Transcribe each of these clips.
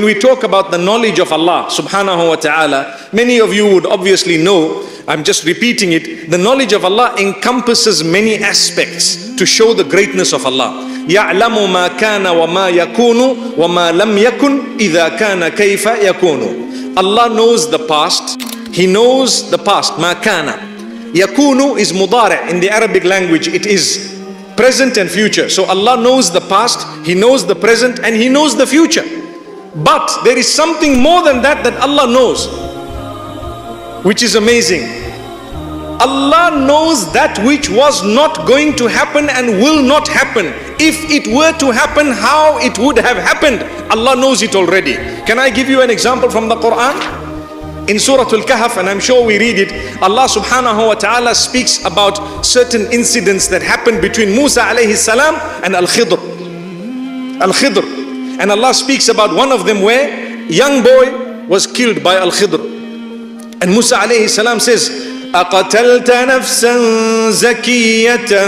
When we talk about the knowledge of Allah subhanahu wa ta'ala, many of you would obviously know, I'm just repeating it, the knowledge of Allah encompasses many aspects to show the greatness of Allah. يَعْلَمُ مَا كَانَ وَمَا يَكُونُ وَمَا لَمْ يَكُنْ إِذَا كَانَ كَيْفَ يَكُونُ. Allah knows the past, He knows the past, مَا كَانَ. يَكُونُ is mudara in the Arabic language, it is present and future. So Allah knows the past, He knows the present, and He knows the future. But there is something more than that that Allah knows, which is amazing. Allah knows that which was not going to happen and will not happen. If it were to happen, how it would have happened, Allah knows it already. Can I give you an example from the Quran? In Surah al Kahf, and I'm sure we read it, Allah subhanahu wa ta'ala speaks about certain incidents that happened between Musa alayhi salam and Al-Khidr. Al-Khidr. And Allah speaks about one of them where young boy was killed by Al-Khidr. And Musa alayhi salam says, أَقَتَلْتَ نَفْسًا زَكِيَّةً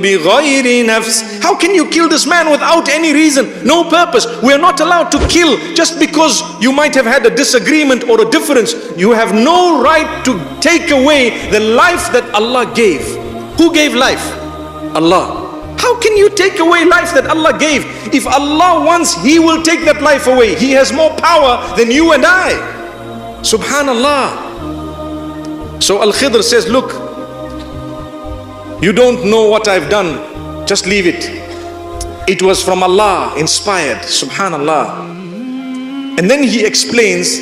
بِغَيْرِ نَفْسٍ. How can you kill this man without any reason? No purpose. We are not allowed to kill just because you might have had a disagreement or a difference. You have no right to take away the life that Allah gave. Who gave life? Allah. How can you take away life that Allah gave? If Allah wants, He will take that life away. He has more power than you and I. Subhanallah. So Al-Khidr says, look, you don't know what I've done. Just leave it. It was from Allah inspired. Subhanallah. And then he explains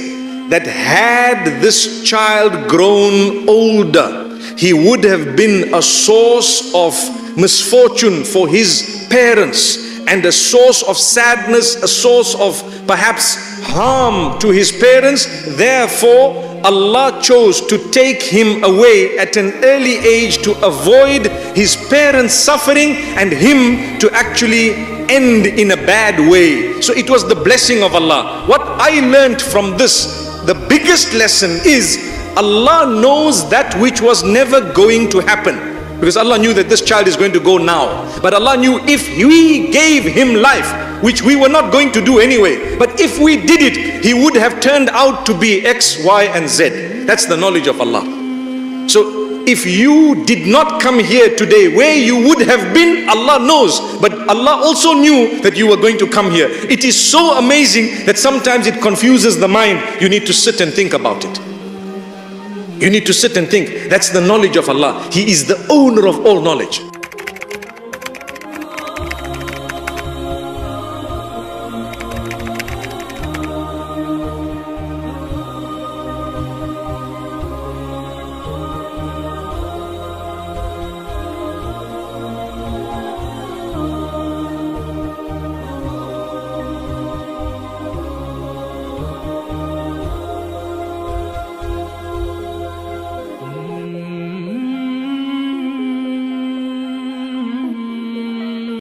that had this child grown older, he would have been a source of misfortune for his parents and a source of sadness, a source of perhaps harm to his parents. Therefore, Allah chose to take him away at an early age to avoid his parents' suffering and him to actually end in a bad way. So it was the blessing of Allah. What I learned from this, the biggest lesson is Allah knows that which was never going to happen. Because Allah knew that this child is going to go now. But Allah knew if we gave him life, which we were not going to do anyway, but if we did it, he would have turned out to be X, Y, and Z. That's the knowledge of Allah. So if you did not come here today where you would have been, Allah knows. But Allah also knew that you were going to come here. It is so amazing that sometimes it confuses the mind. You need to sit and think about it. You need to sit and think. That's the knowledge of Allah. He is the owner of all knowledge.